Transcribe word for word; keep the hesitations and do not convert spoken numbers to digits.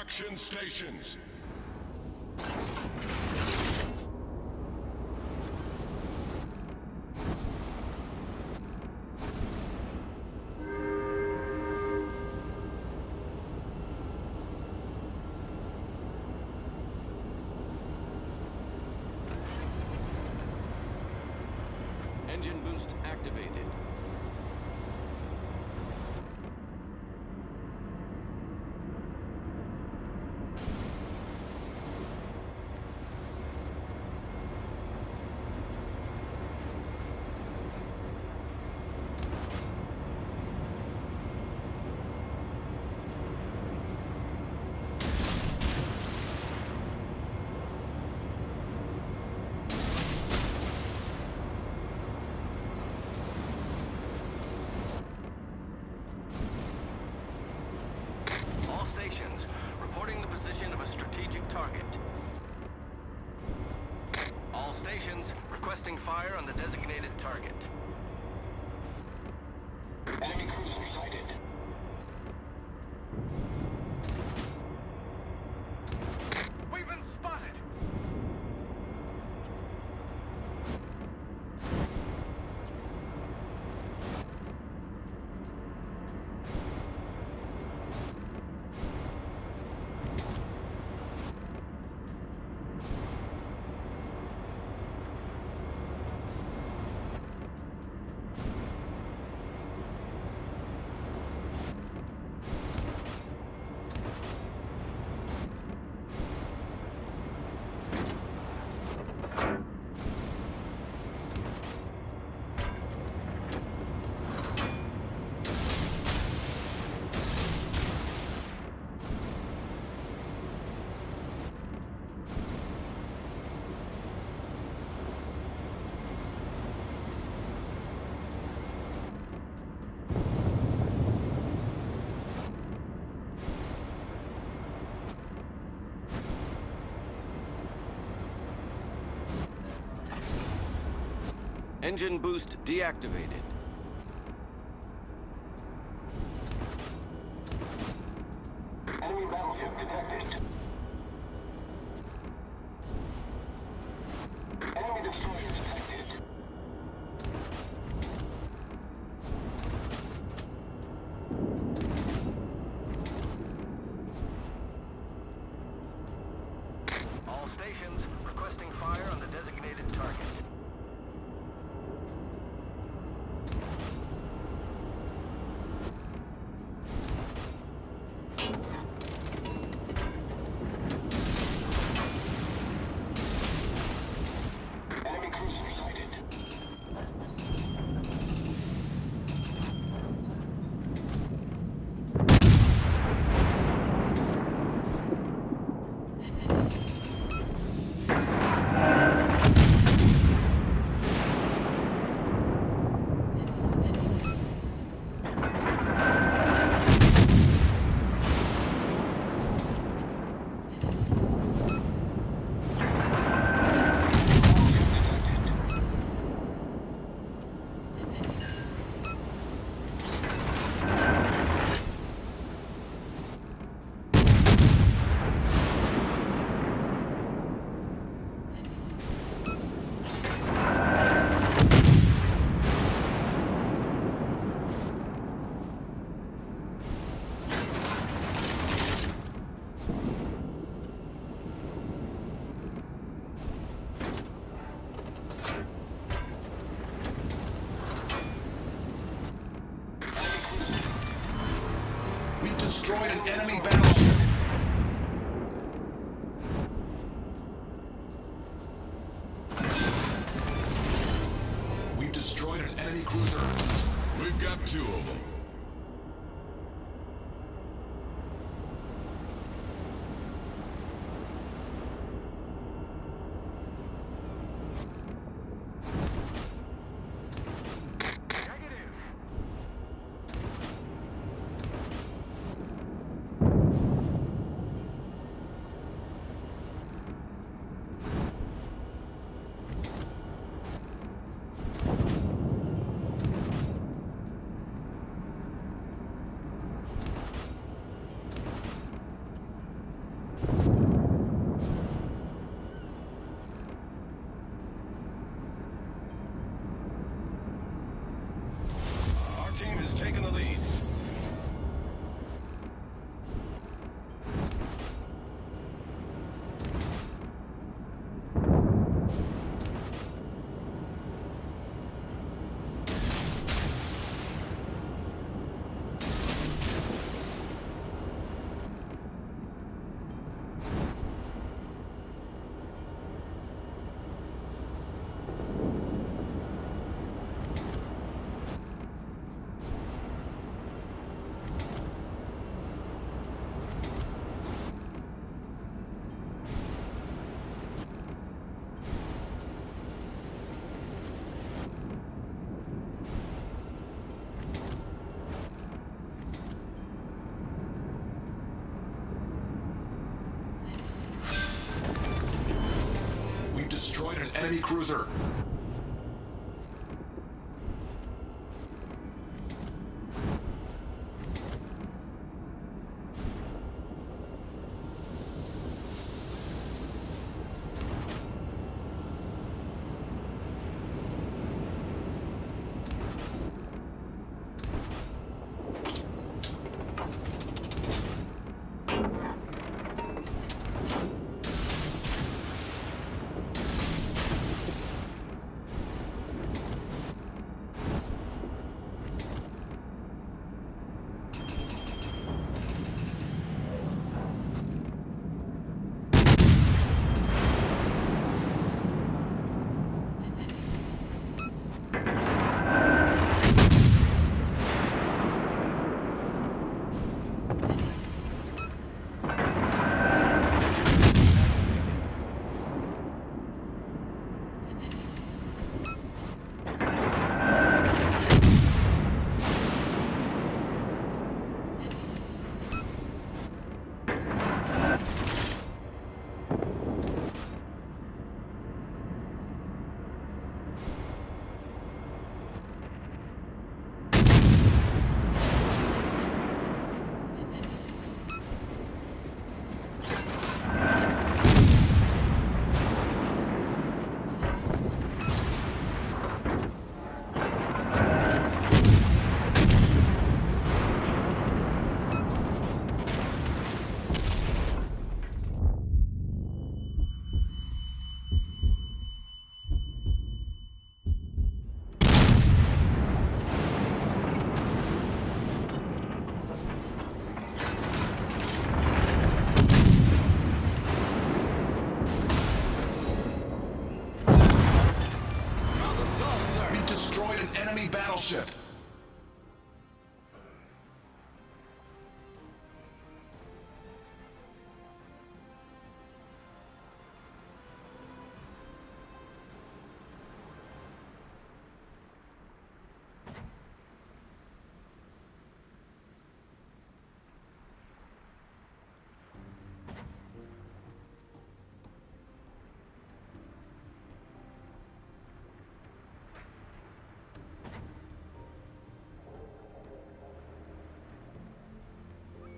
Action stations. Engine boost activated. Reporting the position of a strategic target. All stations requesting fire on the designated target. Enemy cruiser sighted. We've been spotted! Engine boost deactivated. Enemy battleship detected. Enemy destroyer detected. All stations requesting fire on the designated target. Destroyed an enemy battleship. We've destroyed an enemy cruiser. We've got two of them. taken the lead. Enemy cruiser. Battleship.